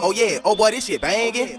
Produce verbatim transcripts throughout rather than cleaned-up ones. Oh yeah, oh boy, this shit bangin'.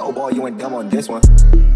Oh boy, you ain't dumb on this one.